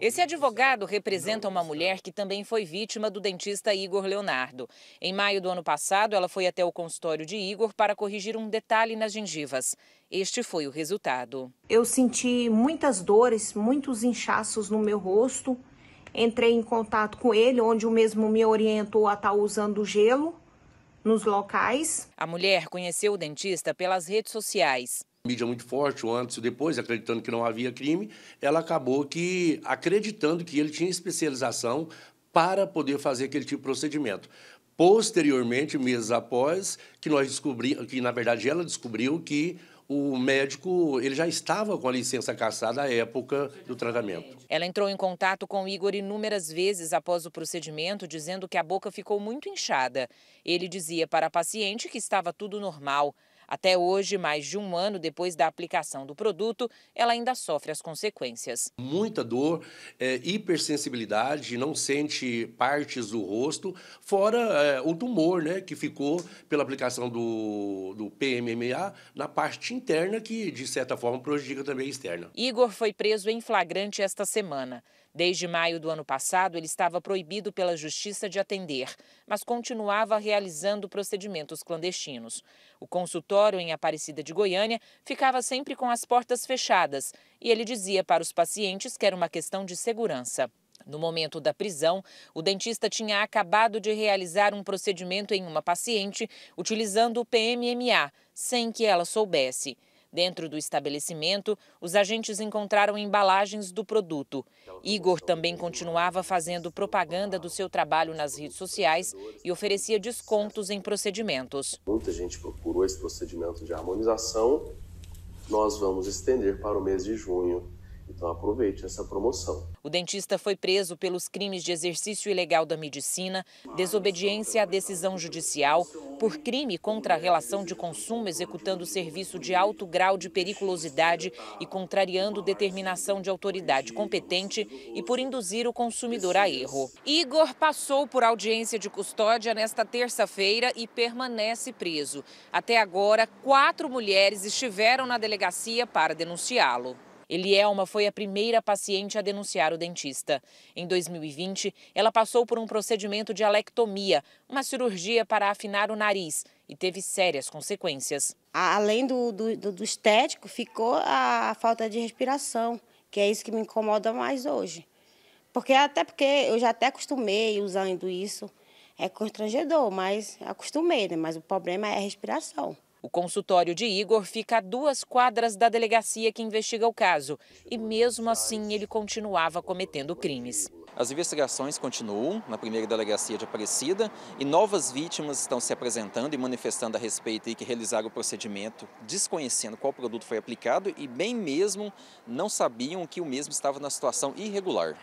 Esse advogado representa uma mulher que também foi vítima do dentista Igor Leonardo. Em maio do ano passado, ela foi até o consultório de Igor para corrigir um detalhe nas gengivas. Este foi o resultado. Eu senti muitas dores, muitos inchaços no meu rosto. Entrei em contato com ele, onde o mesmo me orientou a estar usando gelo nos locais. A mulher conheceu o dentista pelas redes sociais. Mídia muito forte, o antes e o depois, acreditando que não havia crime, ela acabou que acreditando que ele tinha especialização para poder fazer aquele tipo de procedimento. Posteriormente, meses após, que nós descobrimos, que na verdade ela descobriu que o médico, ele já estava com a licença cassada à época do tratamento. Ela entrou em contato com Igor inúmeras vezes após o procedimento, dizendo que a boca ficou muito inchada. Ele dizia para a paciente que estava tudo normal. Até hoje, mais de um ano depois da aplicação do produto, ela ainda sofre as consequências. Muita dor, hipersensibilidade, não sente partes do rosto, fora o tumor, né, que ficou pela aplicação do PMMA na parte interna, que de certa forma prejudica também a externa. Igor foi preso em flagrante esta semana. Desde maio do ano passado, ele estava proibido pela justiça de atender, mas continuava realizando procedimentos clandestinos. O consultório em Aparecida de Goiânia ficava sempre com as portas fechadas e ele dizia para os pacientes que era uma questão de segurança. No momento da prisão, o dentista tinha acabado de realizar um procedimento em uma paciente utilizando o PMMA, sem que ela soubesse. Dentro do estabelecimento, os agentes encontraram embalagens do produto. Igor também continuava fazendo propaganda do seu trabalho nas redes sociais e oferecia descontos em procedimentos. Muita gente procurou esse procedimento de harmonização. Nós vamos estender para o mês de junho. Então aproveite essa promoção. O dentista foi preso pelos crimes de exercício ilegal da medicina, desobediência à decisão judicial, por crime contra a relação de consumo executando serviço de alto grau de periculosidade e contrariando determinação de autoridade competente e por induzir o consumidor a erro. Igor passou por audiência de custódia nesta terça-feira e permanece preso. Até agora, 4 mulheres estiveram na delegacia para denunciá-lo. Elielma foi a primeira paciente a denunciar o dentista. Em 2020, ela passou por um procedimento de alectomia, uma cirurgia para afinar o nariz, e teve sérias consequências. Além do estético, ficou a falta de respiração, que é isso que me incomoda mais hoje. Porque eu já até acostumei usando isso, é constrangedor, mas acostumei, né? Mas o problema é a respiração. O consultório de Igor fica a 2 quadras da delegacia que investiga o caso e, mesmo assim, ele continuava cometendo crimes. As investigações continuam na primeira delegacia de Aparecida e novas vítimas estão se apresentando e manifestando a respeito e que realizaram o procedimento desconhecendo qual produto foi aplicado e bem mesmo não sabiam que o mesmo estava na situação irregular.